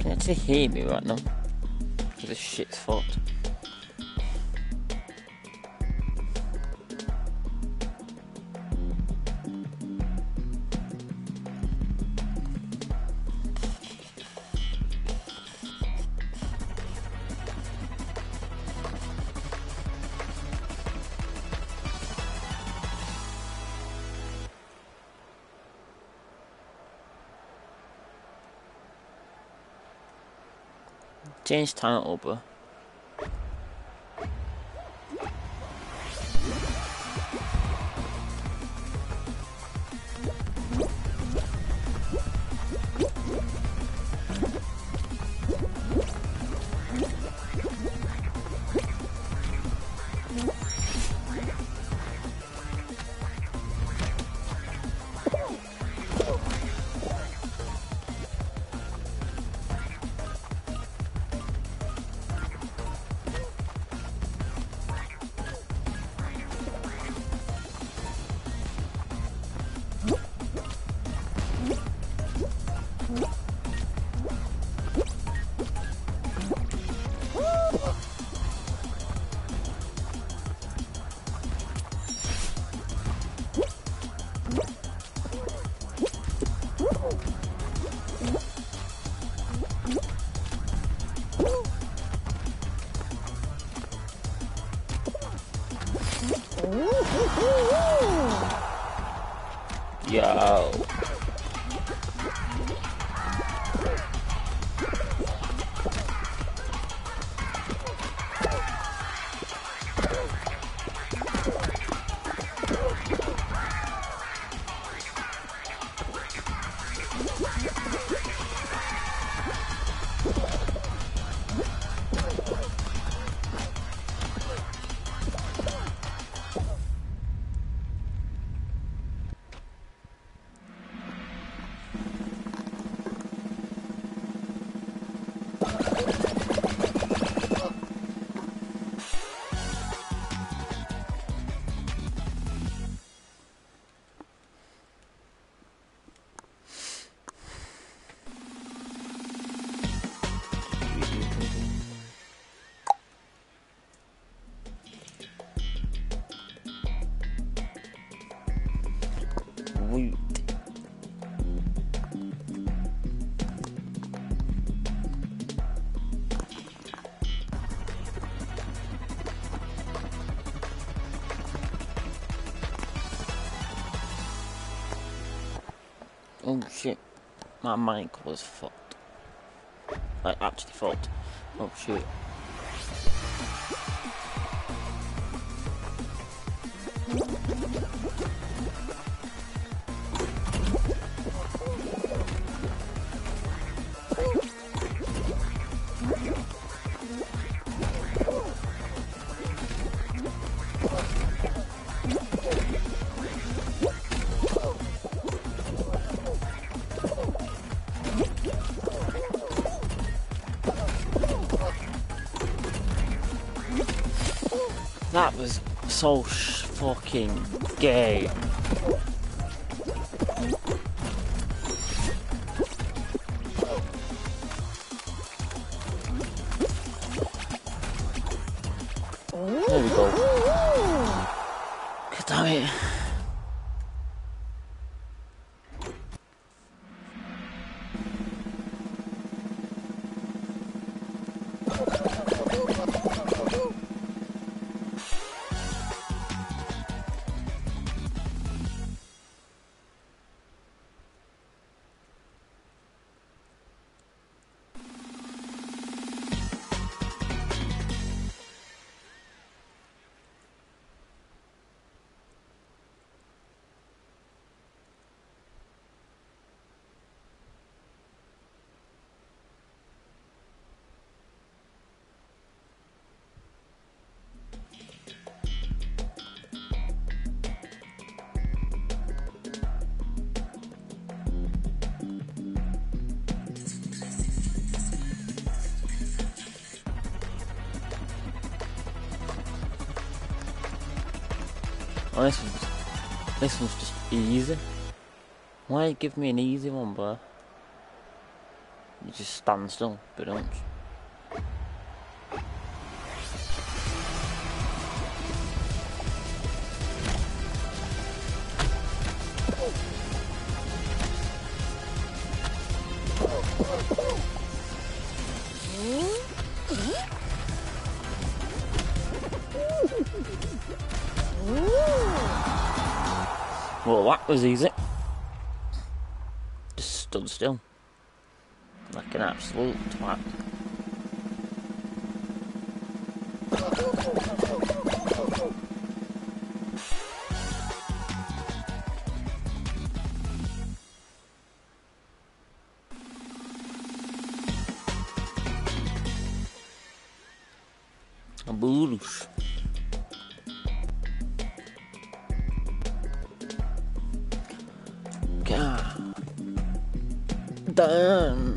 Can you actually hear me right now? Because it's shit's fault. Change title, bro. Yo. Oh shit, my mic was fucked. Like, actually fucked. Oh shit. That was so fucking gay. There we go. God damn it. Oh, this one's just easy. Why give me an easy one, bro? You just stand still, but don't. Well, that was easy. Just stood still. Like an absolute twat. A boosh. Damn.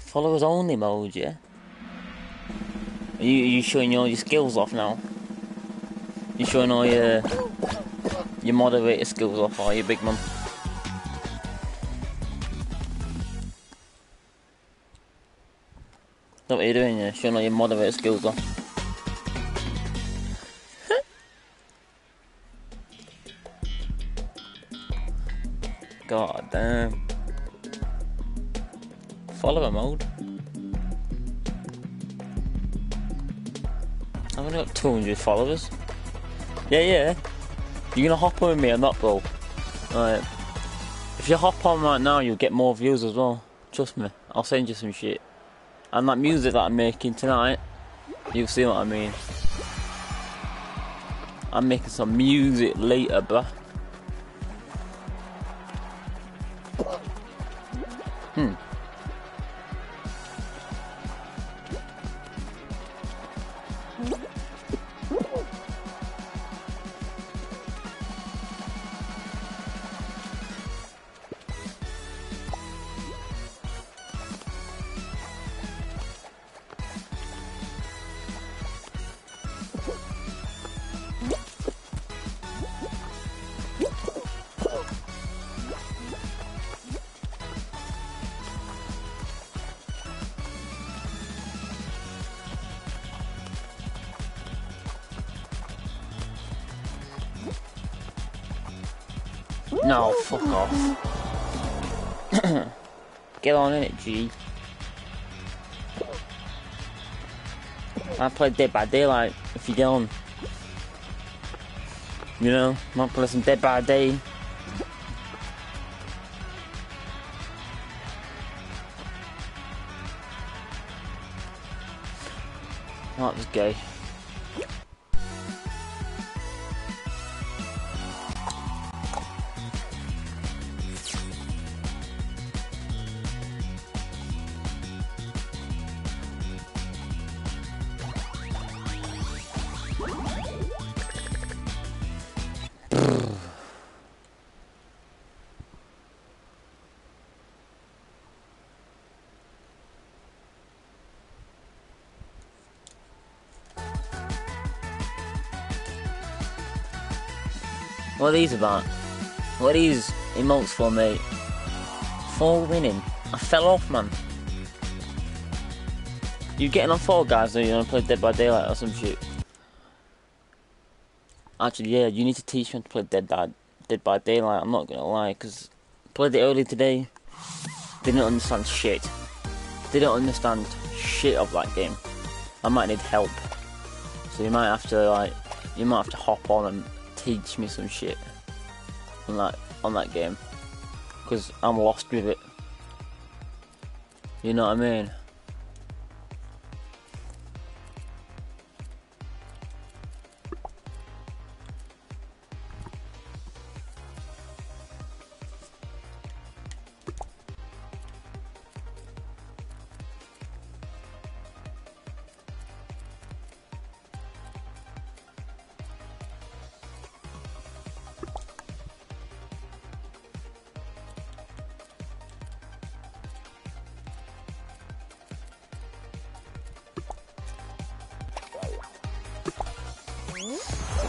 Followers only mode, yeah? Are you showing all your skills off now? You showing all your moderator skills off, are you, big man? Is that what you're doing, yeah? Showing all your moderator skills off. God damn. Follower mode. I've only got 200 followers. Yeah. You're gonna hop on with me or not, bro? Alright. If you hop on right now, you'll get more views as well. Trust me. I'll send you some shit. And that music that I'm making tonight, you'll see what I mean. I'm making some music later, bruh. No, fuck off. Get on in it, G. I play Dead by Daylight if you get on. You know, might play some Dead by Day. Oh, that was gay. What are these about? What are these emotes for, mate? For winning. I fell off, man. You're getting on Fall Guys, or you want to play Dead by Daylight or some shit? Actually, yeah, you need to teach me to play Dead by Daylight, I'm not gonna lie, because I played it early today. Didn't understand shit. Didn't understand shit of that game. I might need help. So you might have to, like, you might have to hop on and teach me some shit on that game, because I'm lost with it. You know what I mean?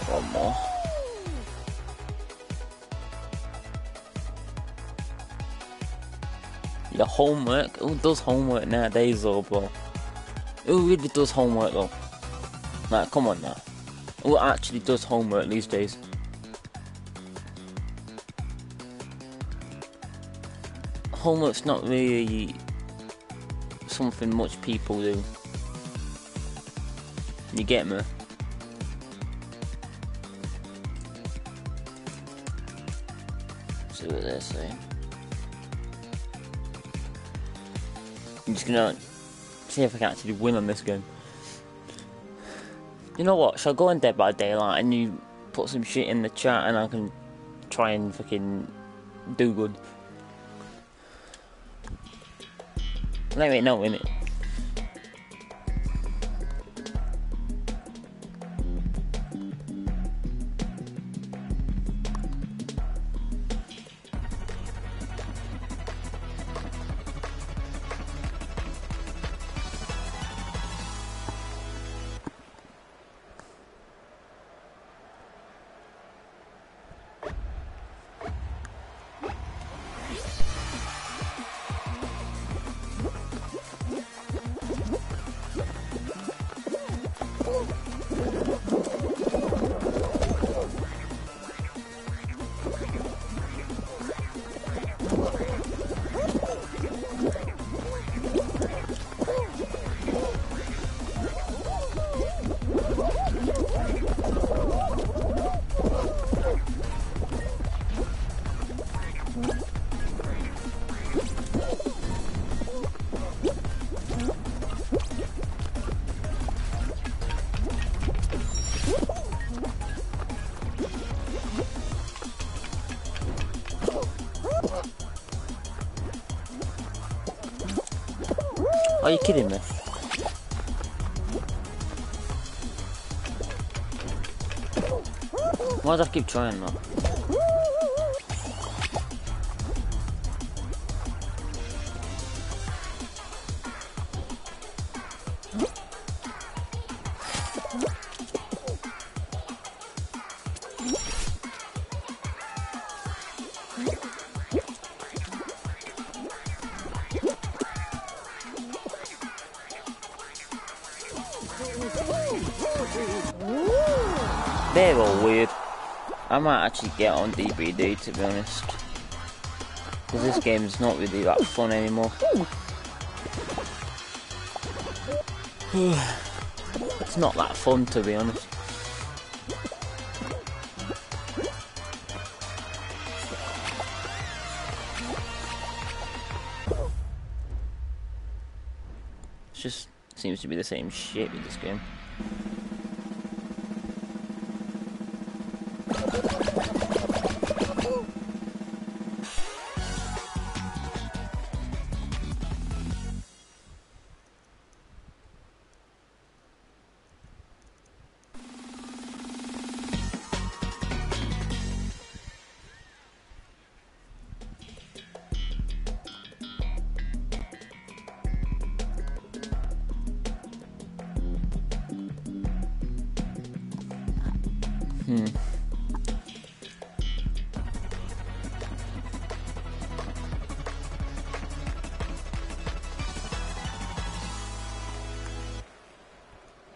One more. Your homework? Who does homework nowadays though, bro? Who really does homework though? Like, come on now. Who actually does homework these days? Homework's not really something much people do. You get me? See what they're saying. I'm just gonna see if I can actually win on this game. You know what? Shall I go on Dead by Daylight and you put some shit in the chat and I can try and fucking do good? Let me know, innit? Are you kidding me? Why do I keep trying though? They're all weird. I might actually get on DBD, to be honest, because this game's not really that fun anymore. It's not that fun, to be honest. It just seems to be the same shit with this game.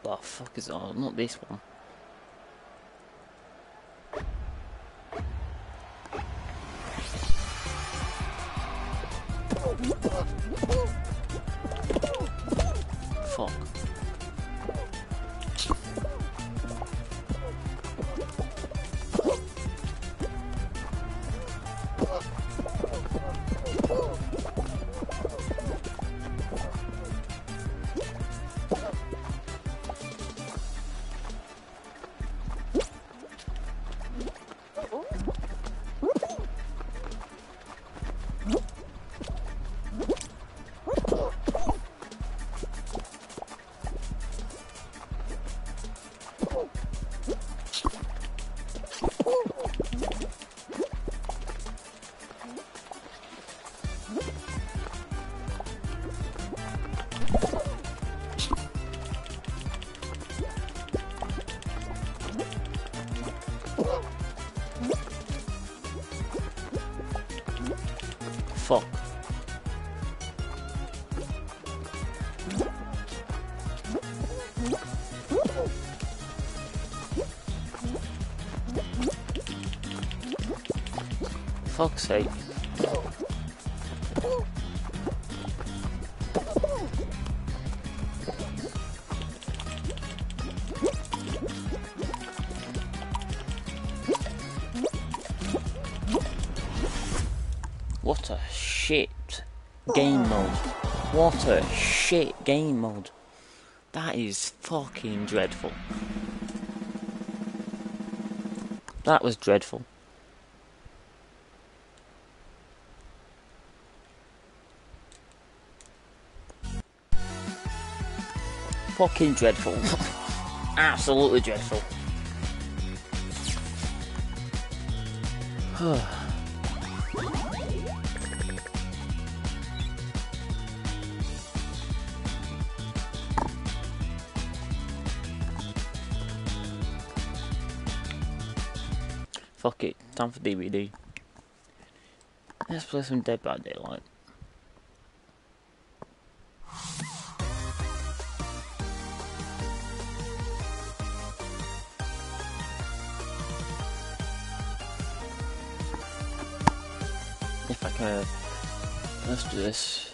the fuck is it? Oh, not this one. Fuck. Fuck. Fuck's sake. What a shit game mode. What a shit game mode. That is fucking dreadful. That was dreadful. Fucking dreadful. Absolutely dreadful. Fuck it, time for DVD. Let's play some Dead by Daylight. If I can, let's do this.